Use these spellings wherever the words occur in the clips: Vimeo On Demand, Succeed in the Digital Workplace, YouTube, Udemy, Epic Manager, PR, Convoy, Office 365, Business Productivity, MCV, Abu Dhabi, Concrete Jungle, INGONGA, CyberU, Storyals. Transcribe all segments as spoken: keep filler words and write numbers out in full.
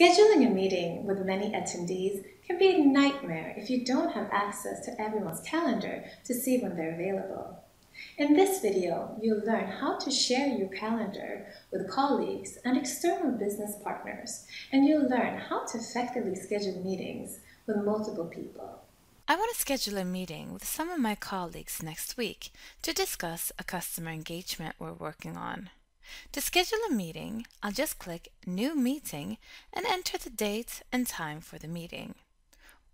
Scheduling a meeting with many attendees can be a nightmare if you don't have access to everyone's calendar to see when they're available. In this video, you'll learn how to share your calendar with colleagues and external business partners, and you'll learn how to effectively schedule meetings with multiple people. I want to schedule a meeting with some of my colleagues next week to discuss a customer engagement we're working on. To schedule a meeting, I'll just click New Meeting and enter the date and time for the meeting.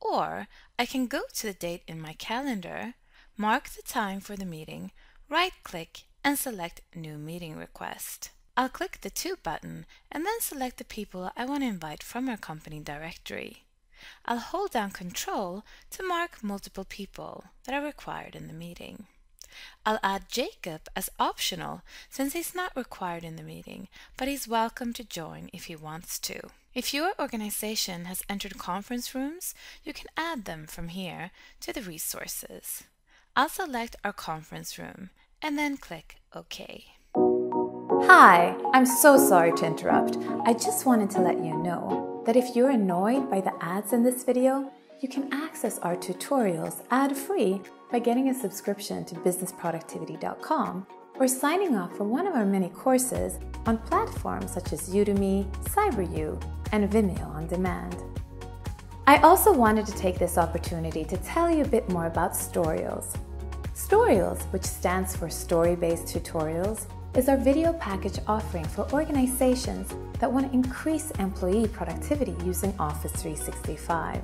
Or I can go to the date in my calendar, mark the time for the meeting, right-click and select New Meeting Request. I'll click the To button and then select the people I want to invite from our company directory. I'll hold down Control to mark multiple people that are required in the meeting. I'll add Jacob as optional since he's not required in the meeting, but he's welcome to join if he wants to. If your organization has entered conference rooms, you can add them from here to the resources. I'll select our conference room and then click OK. Hi, I'm so sorry to interrupt. I just wanted to let you know that if you're annoyed by the ads in this video, you can access our tutorials ad-free by getting a subscription to business productivity dot com or signing up for one of our many courses on platforms such as Udemy, CyberU, and Vimeo On Demand. I also wanted to take this opportunity to tell you a bit more about Storyals. Storyals, which stands for Story-Based Tutorials, is our video package offering for organizations that want to increase employee productivity using Office three sixty-five.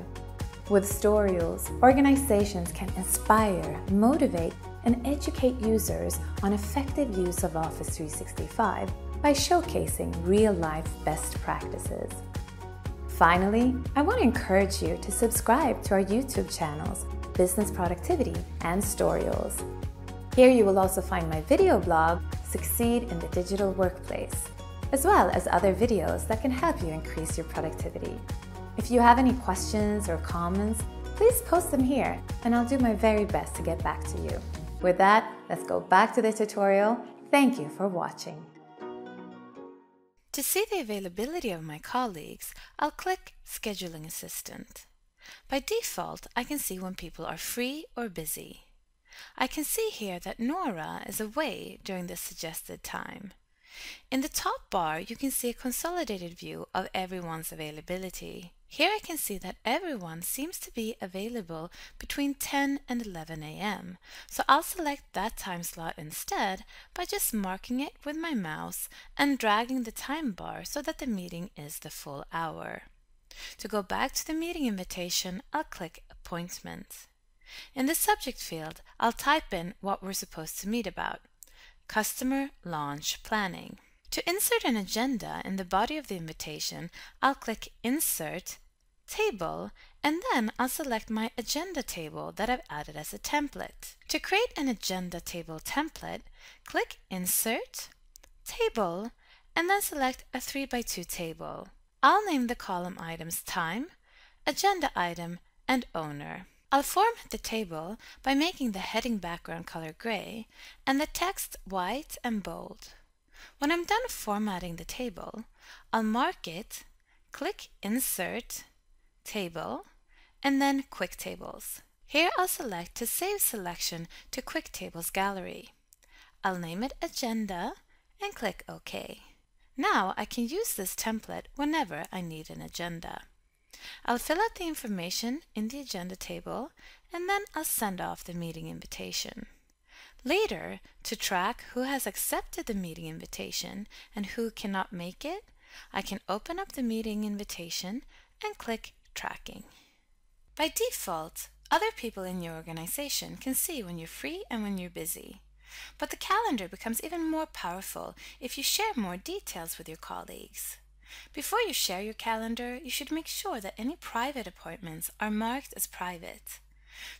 With Storyals, organizations can inspire, motivate, and educate users on effective use of Office three sixty-five by showcasing real-life best practices. Finally, I want to encourage you to subscribe to our YouTube channels, Business Productivity and Storyals. Here you will also find my video blog, Succeed in the Digital Workplace, as well as other videos that can help you increase your productivity. If you have any questions or comments, please post them here and I'll do my very best to get back to you. With that, let's go back to the tutorial. Thank you for watching. To see the availability of my colleagues, I'll click Scheduling Assistant. By default, I can see when people are free or busy. I can see here that Nora is away during the suggested time. In the top bar, you can see a consolidated view of everyone's availability. Here I can see that everyone seems to be available between ten and eleven A M, so I'll select that time slot instead by just marking it with my mouse and dragging the time bar so that the meeting is the full hour. To go back to the meeting invitation, I'll click Appointment. In the subject field, I'll type in what we're supposed to meet about: Customer Launch Planning. To insert an agenda in the body of the invitation, I'll click Insert, Table, and then I'll select my agenda table that I've added as a template. To create an agenda table template, click Insert, Table, and then select a three by two table. I'll name the column items Time, Agenda Item, and Owner. I'll format the table by making the heading background color gray and the text white and bold. When I'm done formatting the table, I'll mark it, click Insert, Table, and then Quick Tables. Here I'll select to save selection to Quick Tables Gallery. I'll name it Agenda and click OK. Now I can use this template whenever I need an agenda. I'll fill out the information in the agenda table and then I'll send off the meeting invitation. Later, to track who has accepted the meeting invitation and who cannot make it, I can open up the meeting invitation and click Tracking. By default, other people in your organization can see when you're free and when you're busy. But the calendar becomes even more powerful if you share more details with your colleagues. Before you share your calendar, you should make sure that any private appointments are marked as private.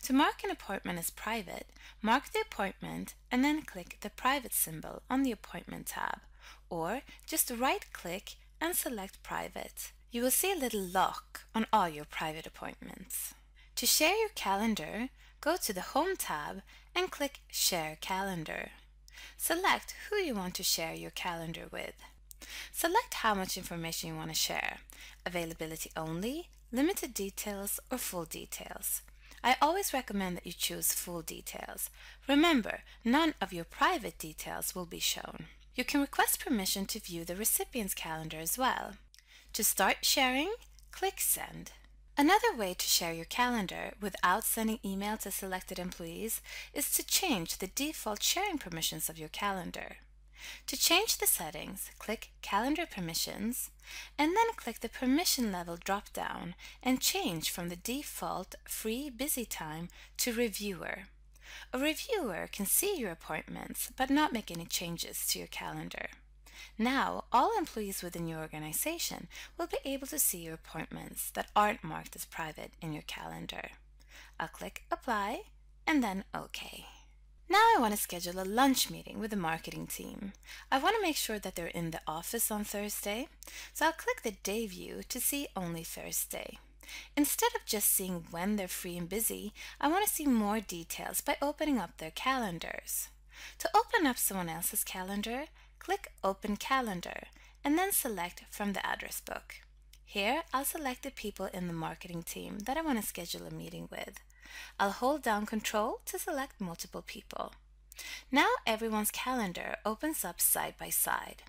To mark an appointment as private, mark the appointment and then click the private symbol on the appointment tab, or just right-click and select Private. You will see a little lock on all your private appointments. To share your calendar, go to the Home tab and click Share Calendar. Select who you want to share your calendar with. Select how much information you want to share, availability only, limited details, or full details. I always recommend that you choose full details. Remember, none of your private details will be shown. You can request permission to view the recipient's calendar as well. To start sharing, click Send. Another way to share your calendar without sending email to selected employees is to change the default sharing permissions of your calendar. To change the settings, click Calendar Permissions, and then click the Permission Level drop-down and change from the default Free Busy Time to Reviewer. A reviewer can see your appointments but not make any changes to your calendar. Now, all employees within your organization will be able to see your appointments that aren't marked as private in your calendar. I'll click Apply and then OK. Now I want to schedule a lunch meeting with the marketing team. I want to make sure that they're in the office on Thursday, so I'll click the Day View to see only Thursday. Instead of just seeing when they're free and busy, I want to see more details by opening up their calendars. To open up someone else's calendar, click Open Calendar and then select from the address book. Here, I'll select the people in the marketing team that I want to schedule a meeting with. I'll hold down Control to select multiple people. Now everyone's calendar opens up side by side.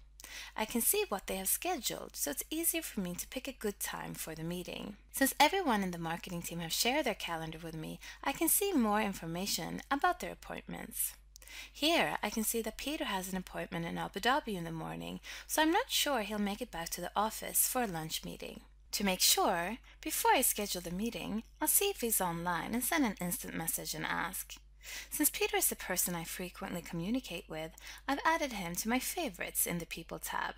I can see what they have scheduled, so it's easier for me to pick a good time for the meeting. Since everyone in the marketing team have shared their calendar with me, I can see more information about their appointments. Here, I can see that Peter has an appointment in Abu Dhabi in the morning, so I'm not sure he'll make it back to the office for a lunch meeting. To make sure, before I schedule the meeting, I'll see if he's online and send an instant message and ask. Since Peter is the person I frequently communicate with, I've added him to my favorites in the People tab.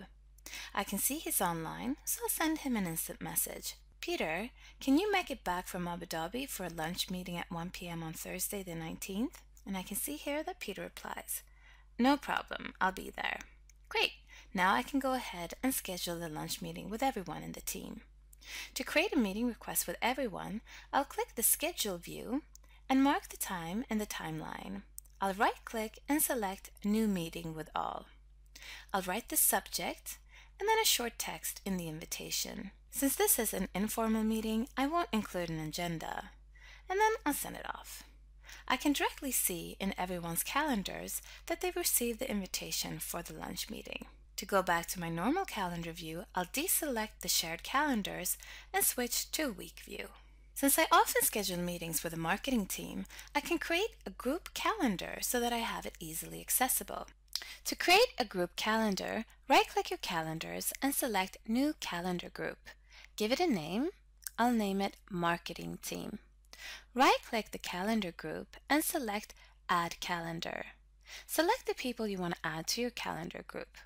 I can see he's online, so I'll send him an instant message. Peter, can you make it back from Abu Dhabi for a lunch meeting at one p m on Thursday the nineteenth? And I can see here that Peter replies, "No problem, I'll be there." Great! Now I can go ahead and schedule the lunch meeting with everyone in the team. To create a meeting request with everyone, I'll click the Schedule view and mark the time in the timeline. I'll right-click and select New Meeting with All. I'll write the subject and then a short text in the invitation. Since this is an informal meeting, I won't include an agenda. And then I'll send it off. I can directly see in everyone's calendars that they've received the invitation for the lunch meeting. To go back to my normal calendar view, I'll deselect the shared calendars and switch to a week view. Since I often schedule meetings with the marketing team, I can create a group calendar so that I have it easily accessible. To create a group calendar, right-click your calendars and select New Calendar Group. Give it a name. I'll name it Marketing Team. Right-click the calendar group and select Add Calendar. Select the people you want to add to your calendar group.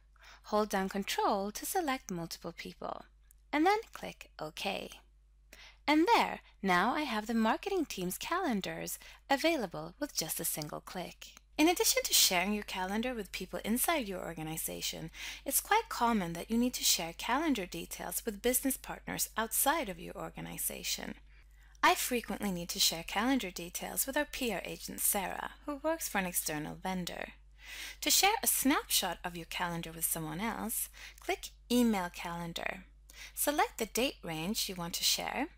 Hold down Control to select multiple people, and then click OK. And there, now I have the marketing team's calendars available with just a single click. In addition to sharing your calendar with people inside your organization, it's quite common that you need to share calendar details with business partners outside of your organization. I frequently need to share calendar details with our P R agent Sarah, who works for an external vendor. To share a snapshot of your calendar with someone else, click Email Calendar. Select the date range you want to share.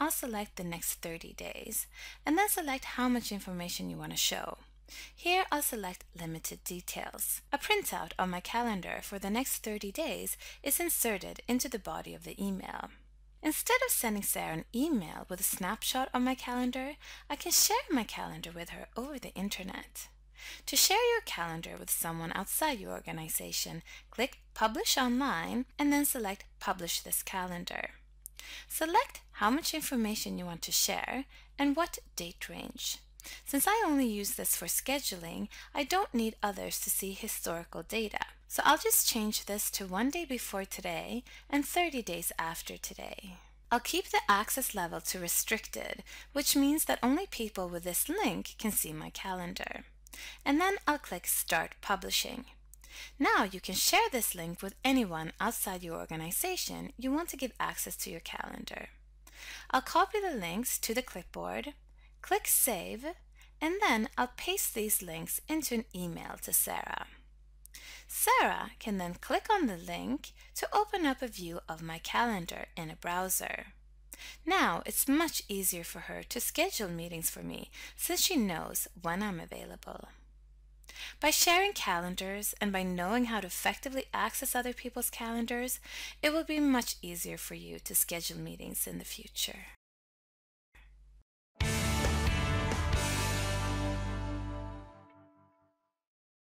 I'll select the next thirty days, and then select how much information you want to show. Here I'll select Limited Details. A printout of my calendar for the next thirty days is inserted into the body of the email. Instead of sending Sarah an email with a snapshot of my calendar, I can share my calendar with her over the internet. To share your calendar with someone outside your organization, click Publish Online and then select Publish This Calendar. Select how much information you want to share and what date range. Since I only use this for scheduling, I don't need others to see historical data. So I'll just change this to one day before today and thirty days after today. I'll keep the access level to restricted, which means that only people with this link can see my calendar. And then I'll click Start Publishing. Now you can share this link with anyone outside your organization you want to give access to your calendar. I'll copy the links to the clipboard, click Save, and then I'll paste these links into an email to Sarah. Sarah can then click on the link to open up a view of my calendar in a browser. Now it's much easier for her to schedule meetings for me since she knows when I'm available. By sharing calendars and by knowing how to effectively access other people's calendars, it will be much easier for you to schedule meetings in the future.